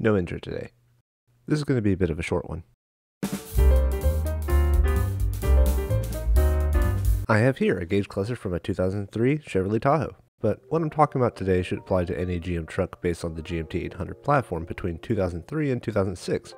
No intro today. This is going to be a bit of a short one. I have here a gauge cluster from a 2003 Chevrolet Tahoe, but what I'm talking about today should apply to any GM truck based on the GMT-800 platform between 2003 and 2006,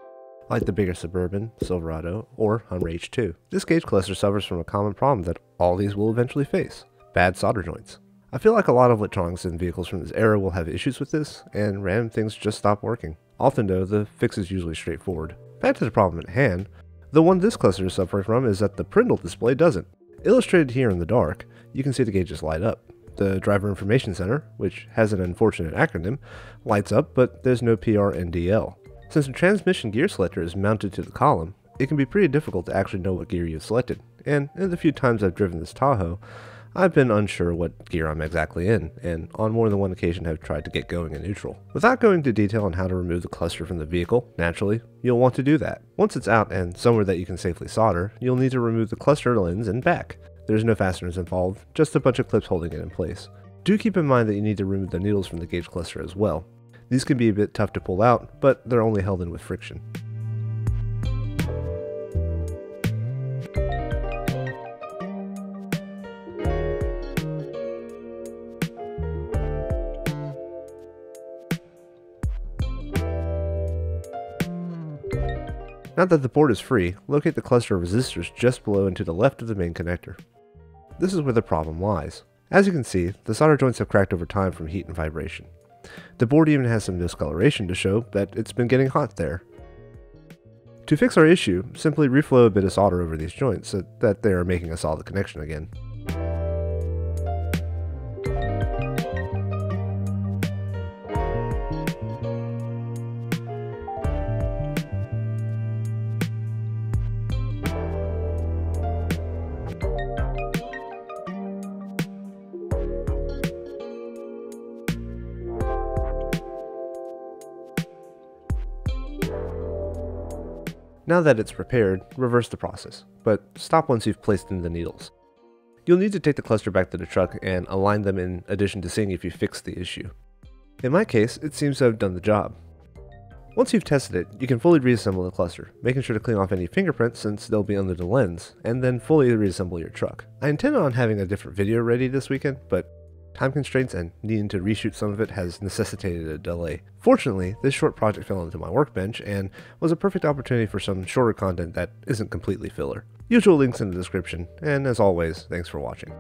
like the bigger Suburban, Silverado, or Hummer H2. This gauge cluster suffers from a common problem that all these will eventually face: bad solder joints. I feel like a lot of electronics in vehicles from this era will have issues with this, and random things just stop working. Often though, the fix is usually straightforward. Back to the problem at hand, the one this cluster is suffering from is that the PRNDL display doesn't. Illustrated here in the dark, you can see the gauges light up. The Driver Information Center, which has an unfortunate acronym, lights up, but there's no PRNDL. Since the transmission gear selector is mounted to the column, it can be pretty difficult to actually know what gear you've selected, and in the few times I've driven this Tahoe, I've been unsure what gear I'm exactly in, and on more than one occasion have tried to get going in neutral. Without going into detail on how to remove the cluster from the vehicle, naturally, you'll want to do that. Once it's out and somewhere that you can safely solder, you'll need to remove the cluster lens and back. There's no fasteners involved, just a bunch of clips holding it in place. Do keep in mind that you need to remove the needles from the gauge cluster as well. These can be a bit tough to pull out, but they're only held in with friction. Now that the board is free, locate the cluster of resistors just below and to the left of the main connector. This is where the problem lies. As you can see, the solder joints have cracked over time from heat and vibration. The board even has some discoloration to show that it's been getting hot there. To fix our issue, simply reflow a bit of solder over these joints so that they are making a solid connection again. Now that it's repaired, reverse the process, but stop once you've placed in the needles. You'll need to take the cluster back to the truck and align them in addition to seeing if you fixed the issue. In my case, it seems to have done the job. Once you've tested it, you can fully reassemble the cluster, making sure to clean off any fingerprints since they'll be under the lens, and then fully reassemble your truck. I intend on having a different video ready this weekend, but time constraints and needing to reshoot some of it has necessitated a delay. Fortunately, this short project fell into my workbench and was a perfect opportunity for some shorter content that isn't completely filler. Usual links in the description, and as always, thanks for watching.